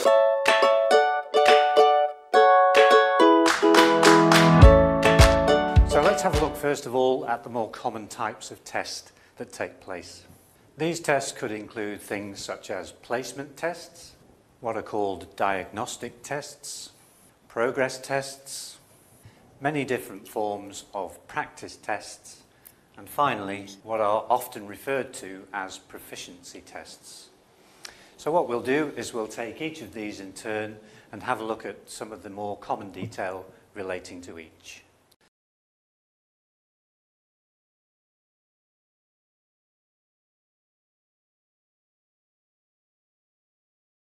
So let's have a look first of all at the more common types of tests that take place. These tests could include things such as placement tests, what are called diagnostic tests, progress tests, many different forms of practice tests, and finally, what are often referred to as proficiency tests. So what we'll do is we'll take each of these in turn and have a look at some of the more common detail relating to each.